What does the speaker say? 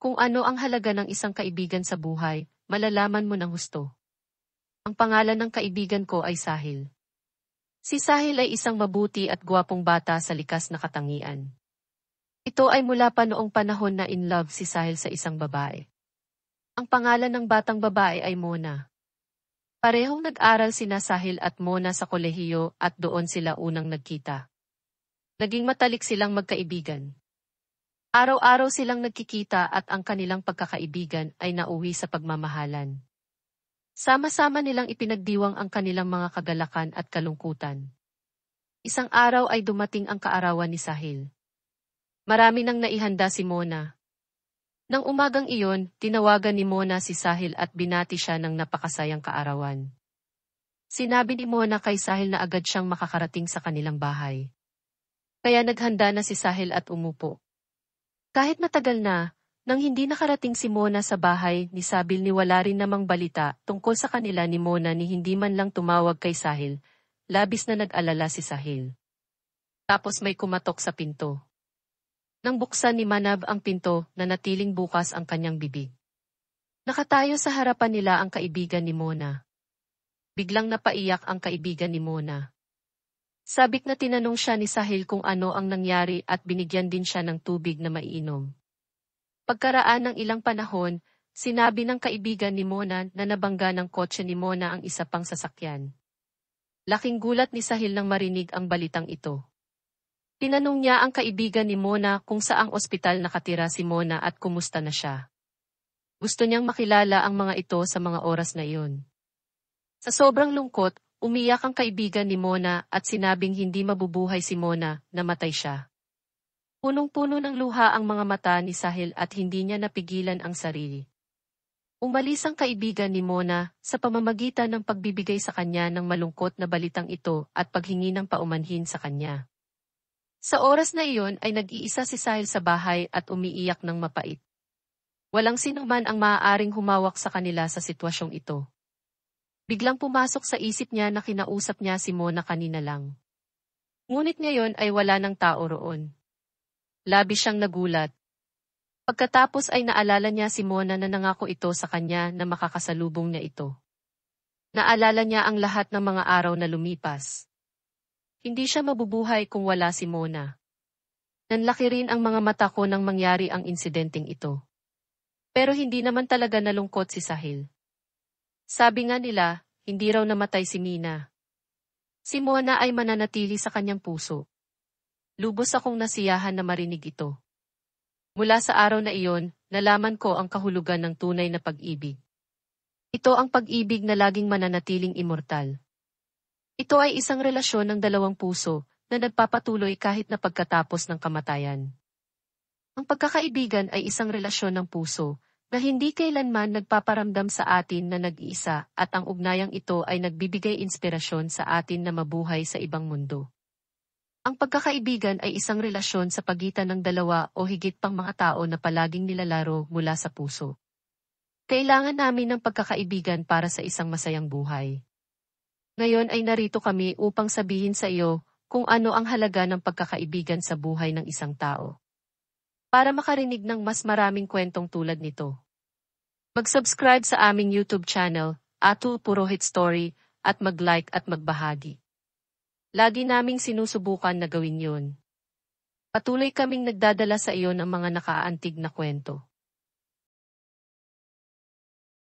Kung ano ang halaga ng isang kaibigan sa buhay, malalaman mo ng husto. Ang pangalan ng kaibigan ko ay Sahil. Si Sahil ay isang mabuti at gwapong bata sa likas na katangian. Ito ay mula pa noong panahon na in love si Sahil sa isang babae. Ang pangalan ng batang babae ay Mona. Parehong nag-aral sina Sahil at Mona sa kolehiyo at doon sila unang nagkita. Naging matalik silang magkaibigan. Araw-araw silang nagkikita at ang kanilang pagkakaibigan ay nauwi sa pagmamahalan. Sama-sama nilang ipinagdiwang ang kanilang mga kagalakan at kalungkutan. Isang araw ay dumating ang kaarawan ni Sahil. Marami nang naihanda si Mona. Nang umagang iyon, tinawagan ni Mona si Sahil at binati siya ng napakasayang kaarawan. Sinabi ni Mona kay Sahil na agad siyang makakarating sa kanilang bahay. Kaya naghanda na si Sahil at umupo. Kahit matagal na, nang hindi nakarating si Mona sa bahay ni Sahil, ni wala rin namang balita tungkol sa kanila ni Mona ni hindi man lang tumawag kay Sahil, labis na nag-alala si Sahil. Tapos may kumatok sa pinto. Nang buksan ni Manav ang pinto, nanatiling bukas ang kanyang bibig. Nakatayo sa harapan nila ang kaibigan ni Mona. Biglang napaiyak ang kaibigan ni Mona. Sabik na tinanong siya ni Sahil kung ano ang nangyari at binigyan din siya ng tubig na maiinom. Pagkaraan ng ilang panahon, sinabi ng kaibigan ni Mona na nabangga ng kotse ni Mona ang isa pang sasakyan. Laking gulat ni Sahil nang marinig ang balitang ito. Tinanong niya ang kaibigan ni Mona kung saang ospital nakatira si Mona at kumusta na siya. Gusto niyang makilala ang mga ito sa mga oras na iyon. Sa sobrang lungkot, umiyak ang kaibigan ni Mona at sinabing hindi mabubuhay si Mona, namatay siya. Punong-puno ng luha ang mga mata ni Sahil at hindi niya napigilan ang sarili. Umalis ang kaibigan ni Mona sa pamamagitan ng pagbibigay sa kanya ng malungkot na balitang ito at paghingi ng paumanhin sa kanya. Sa oras na iyon ay nag-iisa si Sahil sa bahay at umiiyak ng mapait. Walang sinuman ang maaaring humawak sa kanila sa sitwasyong ito. Biglang pumasok sa isip niya na kinausap niya si Mona kanina lang. Ngunit ngayon ay wala ng tao roon. Labis siyang nagulat. Pagkatapos ay naalala niya si Mona na nangako ito sa kanya na makakasalubong niya ito. Naalala niya ang lahat ng mga araw na lumipas. Hindi siya mabubuhay kung wala si Mona. Nanlaki rin ang mga mata ko nang mangyari ang insidenteng ito. Pero hindi naman talaga nalungkot si Sahil. Sabi nga nila, hindi raw namatay si Mina. Si Mona ay mananatili sa kanyang puso. Lubos akong nasiyahan na marinig ito. Mula sa araw na iyon, nalaman ko ang kahulugan ng tunay na pag-ibig. Ito ang pag-ibig na laging mananatiling immortal. Ito ay isang relasyon ng dalawang puso na nagpapatuloy kahit na pagkatapos ng kamatayan. Ang pagkakaibigan ay isang relasyon ng puso na hindi kailanman nagpaparamdam sa atin na nag-iisa at ang ugnayang ito ay nagbibigay inspirasyon sa atin na mabuhay sa ibang mundo. Ang pagkakaibigan ay isang relasyon sa pagitan ng dalawa o higit pang mga tao na palaging nilalaro mula sa puso. Kailangan namin ng pagkakaibigan para sa isang masayang buhay. Ngayon ay narito kami upang sabihin sa iyo kung ano ang halaga ng pagkakaibigan sa buhay ng isang tao. Para makarinig ng mas maraming kwentong tulad nito, mag-subscribe sa aming YouTube channel, Atul Purohit Story, at mag-like at magbahagi. Lagi naming sinusubukan na gawin yun. Patuloy kaming nagdadala sa iyo ng mga nakaantig na kwento.